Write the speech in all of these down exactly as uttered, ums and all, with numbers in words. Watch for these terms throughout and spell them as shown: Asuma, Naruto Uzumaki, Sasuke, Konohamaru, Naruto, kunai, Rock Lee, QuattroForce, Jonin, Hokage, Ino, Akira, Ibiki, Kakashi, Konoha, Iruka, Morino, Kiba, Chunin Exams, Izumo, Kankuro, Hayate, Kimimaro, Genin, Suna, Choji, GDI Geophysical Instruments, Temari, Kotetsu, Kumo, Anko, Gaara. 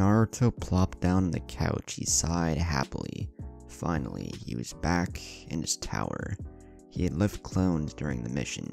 Naruto plopped down on the couch, he sighed happily. Finally, he was back in his tower. He had left clones during the mission,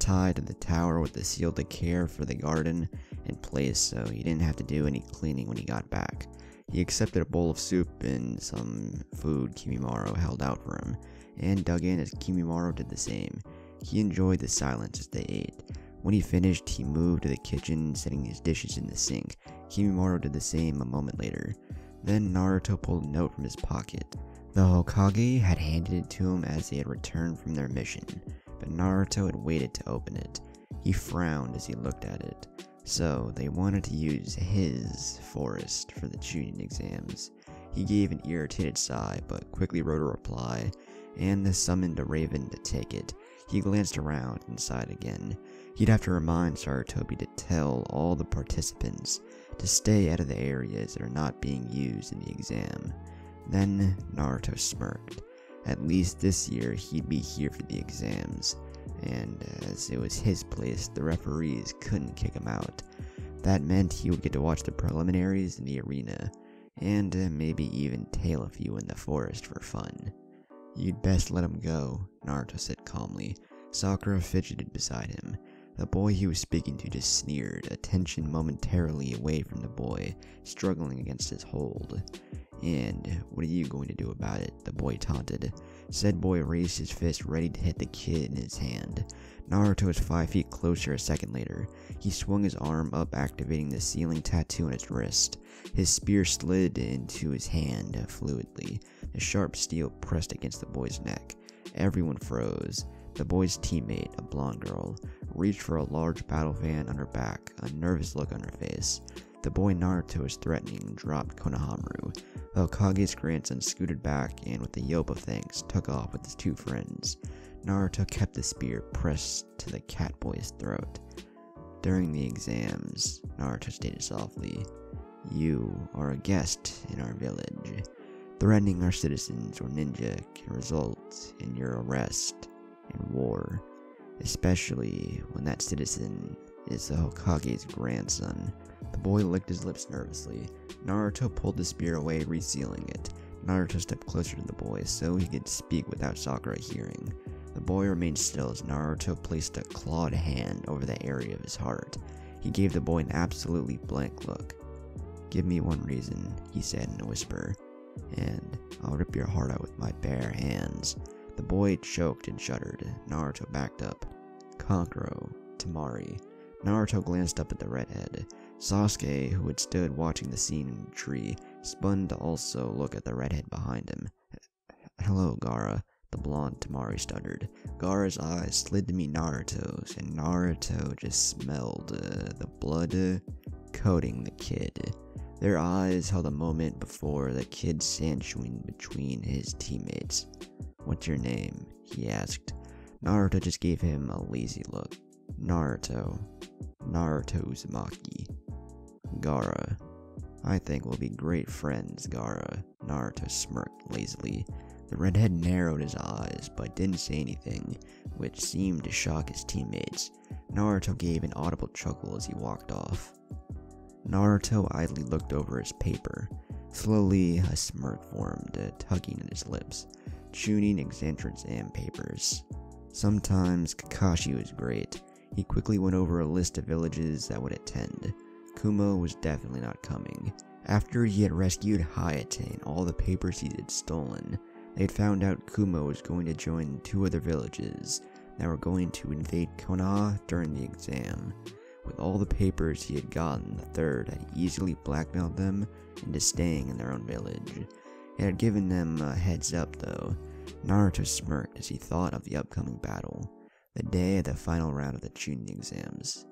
tied to the tower with the seal to care for the garden in place so he didn't have to do any cleaning when he got back. He accepted a bowl of soup and some food Kimimaro held out for him, and dug in as Kimimaro did the same. He enjoyed the silence as they ate. When he finished, he moved to the kitchen, setting his dishes in the sink. Kimimaro did the same a moment later. Then Naruto pulled a note from his pocket. The Hokage had handed it to him as they had returned from their mission, but Naruto had waited to open it. He frowned as he looked at it. So, they wanted to use his forest for the Chunin exams. He gave an irritated sigh, but quickly wrote a reply, and summoned a raven to take it. He glanced around and sighed again. He'd have to remind Sarutobi to tell all the participants to stay out of the areas that are not being used in the exam. Then, Naruto smirked. At least this year, he'd be here for the exams. And as it was his place, the referees couldn't kick him out. That meant he would get to watch the preliminaries in the arena, and maybe even tail a few in the forest for fun. You'd best let him go, Naruto said calmly. Sakura fidgeted beside him. The boy he was speaking to just sneered, attention momentarily away from the boy, struggling against his hold. And what are you going to do about it? The boy taunted. Said boy raised his fist, ready to hit the kid in his hand. Naruto was five feet closer a second later. He swung his arm up, activating the ceiling tattoo on his wrist. His spear slid into his hand fluidly. The sharp steel pressed against the boy's neck. Everyone froze. The boy's teammate, a blonde girl, reached for a large battle fan on her back, a nervous look on her face. The boy Naruto was threatening dropped Konohamaru. The Hokage's grandson scooted back and with a yelp of thanks, took off with his two friends. Naruto kept the spear pressed to the cat boy's throat. During the exams, Naruto stated softly, "You are a guest in our village. Threatening our citizens or ninja can result in your arrest and war, especially when that citizen is the Hokage's grandson." The boy licked his lips nervously. Naruto pulled the spear away, resealing it. Naruto stepped closer to the boy so he could speak without Sakura hearing. The boy remained still as Naruto placed a clawed hand over the area of his heart. He gave the boy an absolutely blank look. "Give me one reason," he said in a whisper, "and I'll rip your heart out with my bare hands." The boy choked and shuddered. Naruto backed up. Kankuro, Temari. Naruto glanced up at the redhead. Sasuke, who had stood watching the scene in the tree, spun to also look at the redhead behind him. "Hello, Gaara," the blonde Temari stuttered. Gaara's eyes slid to meet Naruto's, and Naruto just smelled uh, the blood uh, coating the kid. Their eyes held a moment before the kid sandwiched between his teammates. "What's your name?" he asked. Naruto just gave him a lazy look. Naruto. Naruto Uzumaki. "Gaara. I think we'll be great friends, Gaara," Naruto smirked lazily. The redhead narrowed his eyes, but didn't say anything, which seemed to shock his teammates. Naruto gave an audible chuckle as he walked off. Naruto idly looked over his paper. Slowly, a smirk formed, uh, tugging at his lips. Chunin entrance and papers. Sometimes Kakashi was great. He quickly went over a list of villages that would attend. Kumo was definitely not coming. After he had rescued Hayate and all the papers he had stolen, they had found out Kumo was going to join two other villages that were going to invade Konoha during the exam. With all the papers he had gotten, the third had easily blackmailed them into staying in their own village. It had given them a heads up though. Naruto smirked as he thought of the upcoming battle, the day of the final round of the Chunin exams.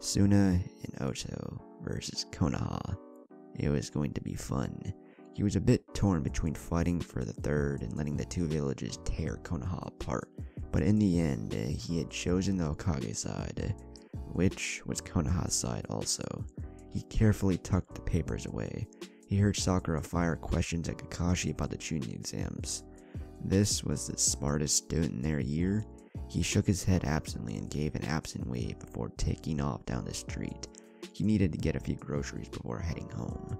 Suna and Oto versus Konoha. It was going to be fun. He was a bit torn between fighting for the third and letting the two villages tear Konoha apart, but in the end, he had chosen the Hokage side, which was Konoha's side also. He carefully tucked the papers away. He heard Sakura fire questions at Kakashi about the Chunin exams. This was the smartest student in their year. He shook his head absently and gave an absent wave before taking off down the street. he needed to get a few groceries before heading home.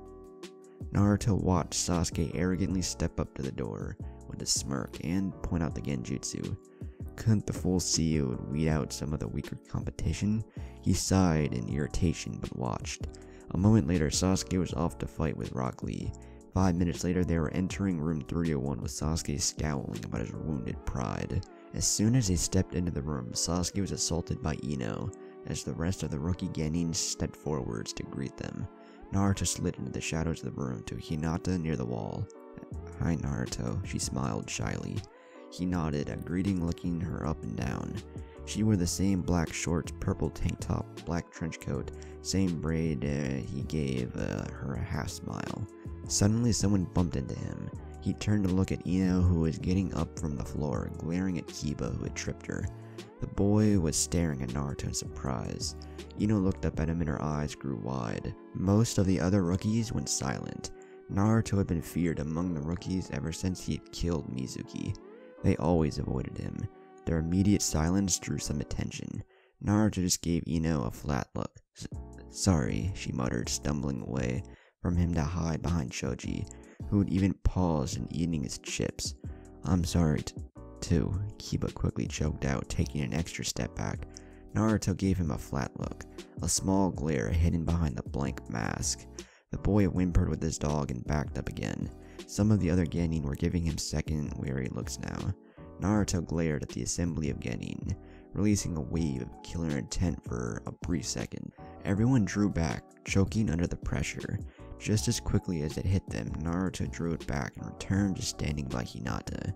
Naruto watched Sasuke arrogantly step up to the door with a smirk and point out the genjutsu. Couldn't the fool see it would weed out some of the weaker competition? He sighed in irritation but watched. A moment later, Sasuke was off to fight with Rock Lee. Five minutes later, they were entering room three oh one with Sasuke scowling about his wounded pride. As soon as they stepped into the room, Sasuke was assaulted by Ino, as the rest of the rookie Genin stepped forwards to greet them. Naruto slid into the shadows of the room to Hinata near the wall. "Hi, Naruto," she smiled shyly. He nodded, a greeting, looking her up and down. She wore the same black shorts, purple tank top, black trench coat, same braid. Uh, he gave uh, her a half smile. Suddenly, someone bumped into him. He turned to look at Ino, who was getting up from the floor, glaring at Kiba, who had tripped her. The boy was staring at Naruto in surprise. Ino looked up at him and her eyes grew wide. Most of the other rookies went silent. Naruto had been feared among the rookies ever since he had killed Mizuki. They always avoided him. Their immediate silence drew some attention. Naruto just gave Ino a flat look. S sorry, she muttered, stumbling away from him to hide behind Choji, who had even paused and eating his chips. "I'm sorry t too, Kiba quickly choked out, taking an extra step back. Naruto gave him a flat look, a small glare hidden behind the blank mask. The boy whimpered with his dog and backed up again. Some of the other Genin were giving him second wary looks now. Naruto glared at the assembly of Genin, releasing a wave of killer intent for a brief second. Everyone drew back, choking under the pressure. Just as quickly as it hit them, Naruto drew it back and returned to standing by Hinata.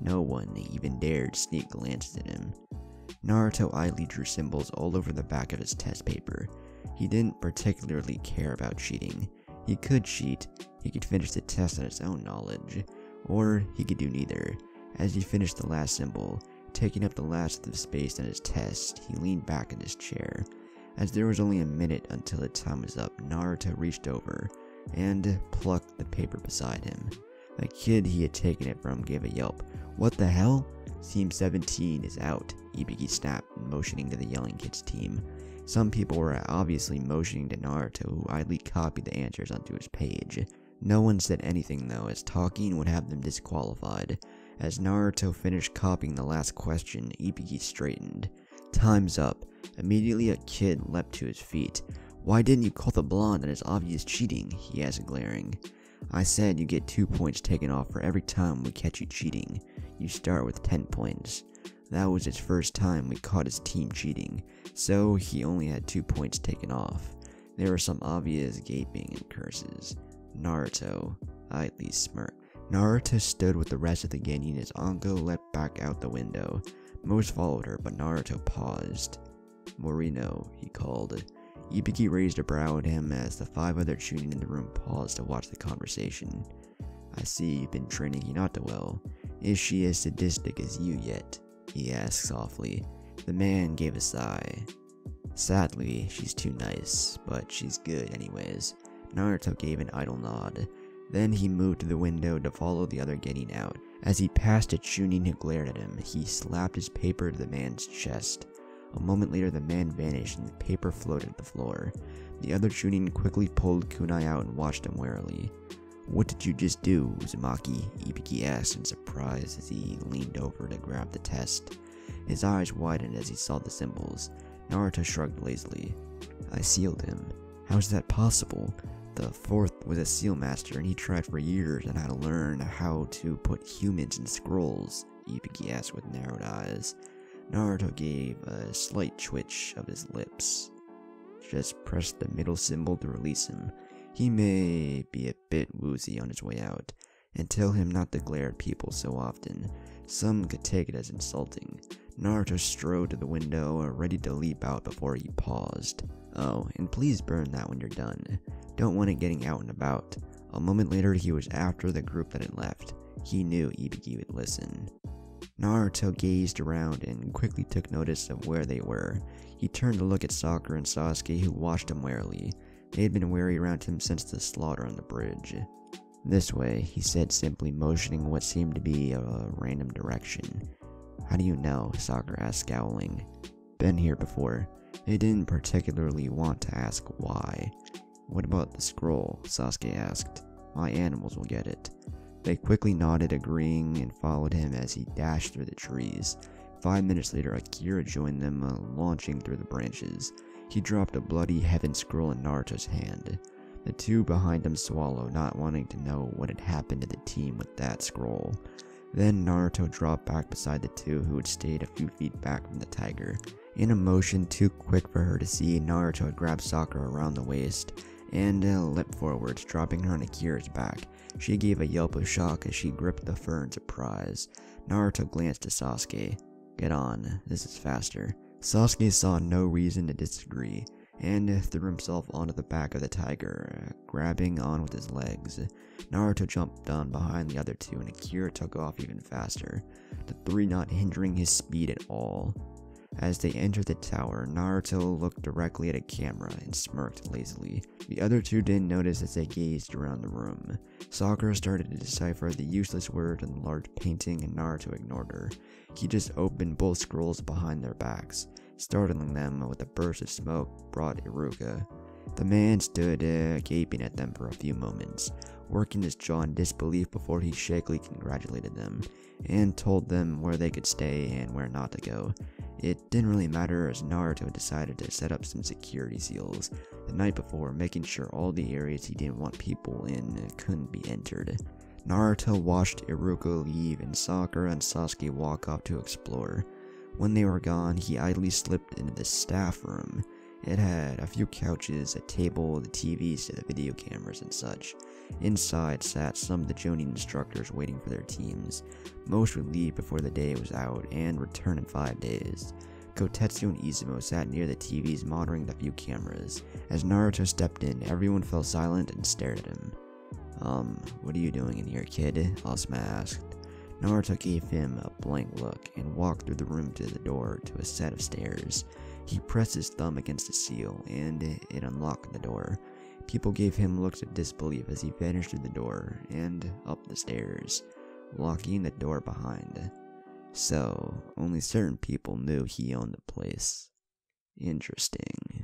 No one even dared sneak glances at him. Naruto idly drew symbols all over the back of his test paper. He didn't particularly care about cheating. He could cheat, he could finish the test on his own knowledge, or he could do neither. As he finished the last symbol, taking up the last of the space on his test, he leaned back in his chair. As there was only a minute until the time was up, Naruto reached over and plucked the paper beside him. The kid he had taken it from gave a yelp. "What the hell? Team seventeen is out," Ibiki snapped, motioning to the yelling kid's team. Some people were obviously motioning to Naruto, who idly copied the answers onto his page. No one said anything though, as talking would have them disqualified. As Naruto finished copying the last question, Ibiki straightened. "Time's up." Immediately a kid leapt to his feet. "Why didn't you call the blonde on his obvious cheating?" he asked, glaring. "I said you get two points taken off for every time we catch you cheating. You start with ten points. That was his first time we caught his team cheating, so he only had two points taken off." There were some obvious gaping and curses. Naruto idly smirked. Naruto stood with the rest of the Genin as Anko leapt back out the window. Most followed her, but Naruto paused. "Morino," he called. Ibiki raised a brow at him as the five other Chunin in the room paused to watch the conversation. "I see you've been training Hinata well. Is she as sadistic as you yet?" he asked softly. The man gave a sigh. "Sadly, she's too nice, but she's good anyways." Naruto gave an idle nod. Then he moved to the window to follow the other Genin out. As he passed a Chunin who glared at him, he slapped his paper to the man's chest. A moment later, the man vanished and the paper floated to the floor. The other Chunin quickly pulled kunai out and watched him warily. "What did you just do, Uzumaki?" Ibiki asked in surprise as he leaned over to grab the test. His eyes widened as he saw the symbols. Naruto shrugged lazily. "I sealed him." "How is that possible?" "The fourth was a seal master and he tried for years on how to learn how to put humans in scrolls," Ibiki asked with narrowed eyes. Naruto gave a slight twitch of his lips. "Just press the middle symbol to release him. He may be a bit woozy on his way out, and tell him not to glare at people so often. Some could take it as insulting." Naruto strode to the window, ready to leap out before he paused. "Oh, and please burn that when you're done. Don't want it getting out and about." A moment later, he was after the group that had left. He knew Ibiki would listen. Naruto gazed around and quickly took notice of where they were. He turned to look at Sakura and Sasuke, who watched him warily. They had been wary around him since the slaughter on the bridge. "This way," he said, simply motioning what seemed to be a random direction. "How do you know?" Sakura asked, scowling. been here before. They didn't particularly want to ask why. What about the scroll? Sasuke asked. My animals will get it. They quickly nodded, agreeing, and followed him as he dashed through the trees. Five minutes later, Akira joined them, uh, launching through the branches. He dropped a bloody heaven scroll in Naruto's hand. The two behind him swallowed, not wanting to know what had happened to the team with that scroll. Then Naruto dropped back beside the two who had stayed a few feet back from the tiger. In a motion too quick for her to see, Naruto grabbed Sakura around the waist and uh, leapt forwards, dropping her on Akira's back. She gave a yelp of shock as she gripped the fur in surprise. Naruto glanced to Sasuke. Get on, this is faster. Sasuke saw no reason to disagree, and threw himself onto the back of the tiger, grabbing on with his legs. Naruto jumped on behind the other two, and Akira took off even faster, the three not hindering his speed at all. As they entered the tower, Naruto looked directly at a camera and smirked lazily. The other two didn't notice as they gazed around the room. Sakura started to decipher the useless word in the large painting, and Naruto ignored her. He just opened both scrolls behind their backs, startling them with a burst of smoke brought Iruka. The man stood uh, gaping at them for a few moments, working his jaw in disbelief before he shakily congratulated them, and told them where they could stay and where not to go. It didn't really matter as Naruto decided to set up some security seals the night before, making sure all the areas he didn't want people in couldn't be entered. Naruto watched Iruka leave and Sakura and Sasuke walk off to explore. When they were gone, he idly slipped into the staff room. It had a few couches, a table, the T Vs to the video cameras and such. Inside sat some of the Jonin instructors waiting for their teams. Most would leave before the day was out and return in five days. Kotetsu and Izumo sat near the T Vs monitoring the few cameras. As Naruto stepped in, everyone fell silent and stared at him. Um, what are you doing in here, kid? Asuma asked. Naruto gave him a blank look and walked through the room to the door to a set of stairs. He pressed his thumb against the seal, and it unlocked the door. People gave him looks of disbelief as he vanished through the door and up the stairs, locking the door behind. So, only certain people knew he owned the place. Interesting.